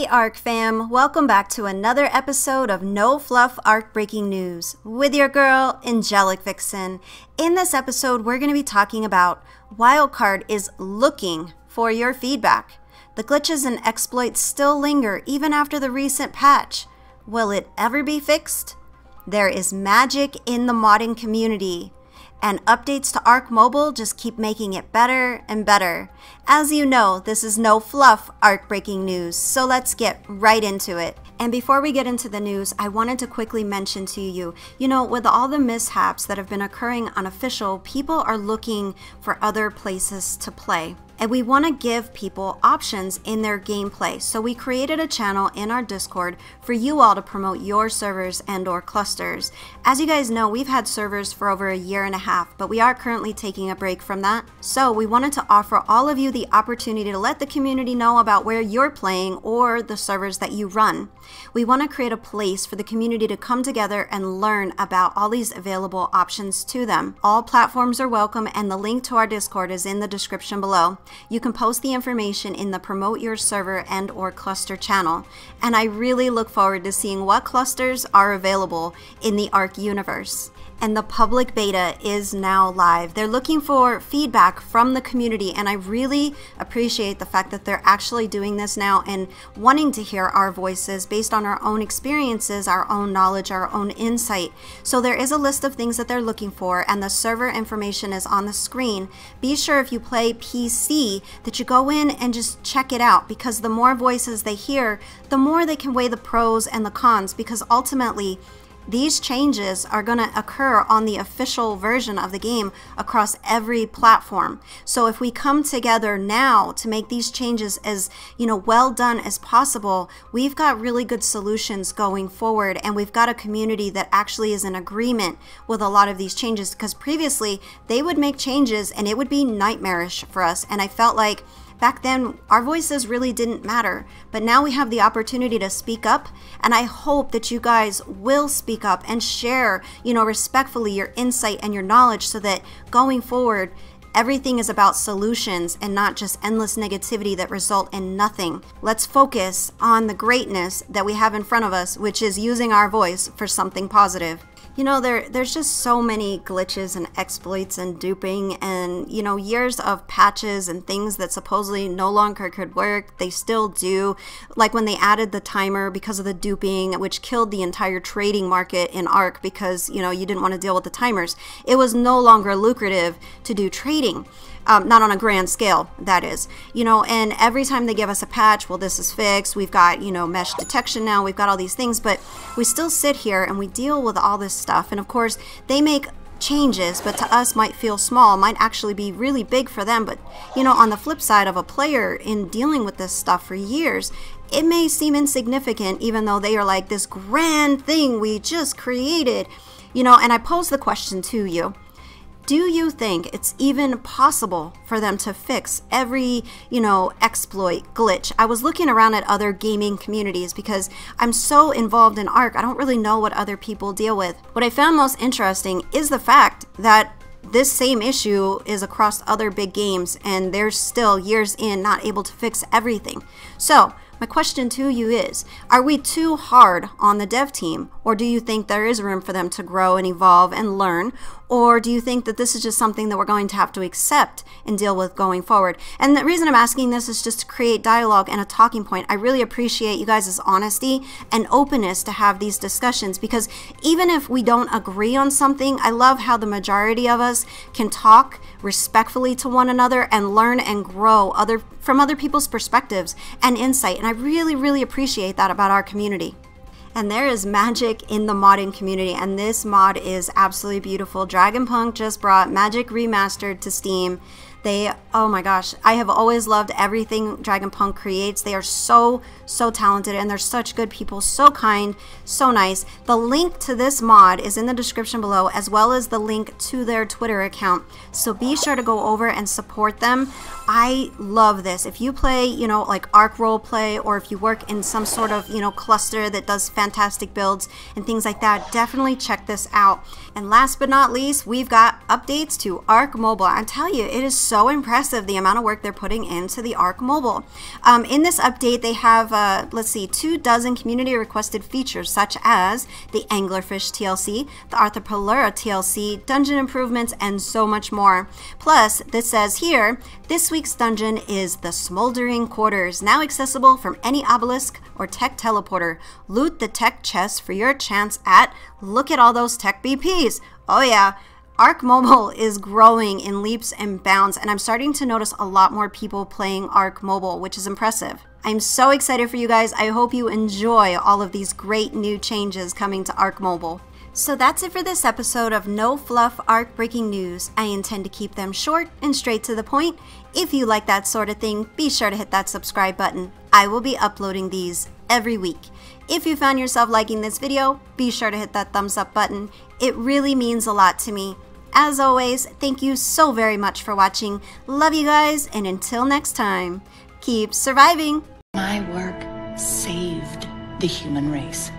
Hey ARK fam, welcome back to another episode of No Fluff ARK Breaking News with your girl, Angelic Vixen. In this episode, we're going to be talking about Wildcard is looking for your feedback. The glitches and exploits still linger even after the recent patch. Will it ever be fixed? There is magic in the modding community. And updates to ARK Mobile just keep making it better and better. As you know, this is No Fluff ARK Breaking News, so let's get right into it. And before we get into the news, I wanted to quickly mention to you, with all the mishaps that have been occurring on official, people are looking for other places to play. And we want to give people options in their gameplay. So we created a channel in our Discord for you all to promote your servers and/or clusters. As you guys know, we've had servers for over a year and a half, but we are currently taking a break from that. So we wanted to offer all of you the opportunity to let the community know about where you're playing or the servers that you run. We want to create a place for the community to come together and learn about all these available options to them. All platforms are welcome, and the link to our Discord is in the description below. You can post the information in the Promote Your Server and/or Cluster channel, and I really look forward to seeing what clusters are available in the ARK universe. And the public beta is now live. They're looking for feedback from the community, and I really appreciate the fact that they're actually doing this now and wanting to hear our voices based on our own experiences, our own knowledge, our own insight. So there is a list of things that they're looking for, and the server information is on the screen. Be sure if you play PC that you go in and just check it out, because the more voices they hear, the more they can weigh the pros and the cons, because ultimately, these changes are going to occur on the official version of the game across every platform. So if we come together now to make these changes as, well done as possible, we've got really good solutions going forward, and we've got a community that actually is in agreement with a lot of these changes, because previously they would make changes and it would be nightmarish for us. And I felt like back then, our voices really didn't matter, but now we have the opportunity to speak up, and I hope that you guys will speak up and share, respectfully your insight and your knowledge, so that going forward, everything is about solutions and not just endless negativity that result in nothing. Let's focus on the greatness that we have in front of us, which is using our voice for something positive. There's just so many glitches and exploits and duping and, years of patches and things that supposedly no longer could work. They still do. Like when they added the timer because of the duping, which killed the entire trading market in ARK because, you didn't want to deal with the timers. It was no longer lucrative to do trading. Not on a grand scale, that is, and every time they give us a patch, well, this is fixed, we've got, mesh detection now, we've got all these things, but we still sit here and we deal with all this stuff. And of course, they make changes, but to us might feel small, might actually be really big for them. But, on the flip side of a player in dealing with this stuff for years, it may seem insignificant, even though they are like this grand thing we just created, and I pose the question to you. Do you think it's even possible for them to fix every, exploit, glitch? I was looking around at other gaming communities because I'm so involved in ARK, I don't really know what other people deal with. What I found most interesting is the fact that this same issue is across other big games, and they're still years in not able to fix everything. So my question to you is, are we too hard on the dev team? Or do you think there is room for them to grow and evolve and learn? Or do you think that this is just something that we're going to have to accept and deal with going forward? And the reason I'm asking this is just to create dialogue and a talking point. I really appreciate you guys' honesty and openness to have these discussions, because even if we don't agree on something, I love how the majority of us can talk respectfully to one another and learn and grow from other people's perspectives and insight. And I really, really appreciate that about our community. And there is magic in the modding community, and this mod is absolutely beautiful. Dragonpunk just brought Magic Remastered to Steam. Oh my gosh, I have always loved everything Dragonpunk creates. They are so, so talented, and they're such good people, so kind, so nice. The link to this mod is in the description below, as well as the link to their Twitter account. So be sure to go over and support them. I love this. If you play, like ARK roleplay, or if you work in some sort of, cluster that does fantastic builds and things like that, definitely check this out. And last but not least, we've got updates to ARK Mobile. I tell you, it is so impressive the amount of work they're putting into the ARK Mobile. In this update, they have, let's see, 24 community requested features such as the Anglerfish TLC, the Arthropalura TLC, dungeon improvements, and so much more. Plus, this says here, this week's dungeon is the Smoldering Quarters, now accessible from any Obelisk or Tech Teleporter. Loot the tech chest for your chance at, look at all those tech BPs. Oh yeah, ARK Mobile is growing in leaps and bounds, and I'm starting to notice a lot more people playing ARK Mobile, which is impressive. I'm so excited for you guys. I hope you enjoy all of these great new changes coming to ARK Mobile. So that's it for this episode of No Fluff ARK Breaking News. I intend to keep them short and straight to the point. If you like that sort of thing, be sure to hit that subscribe button. I will be uploading these every week. If you found yourself liking this video, be sure to hit that thumbs up button. It really means a lot to me. As always, thank you so very much for watching. Love you guys, and until next time, keep surviving. My work saved the human race.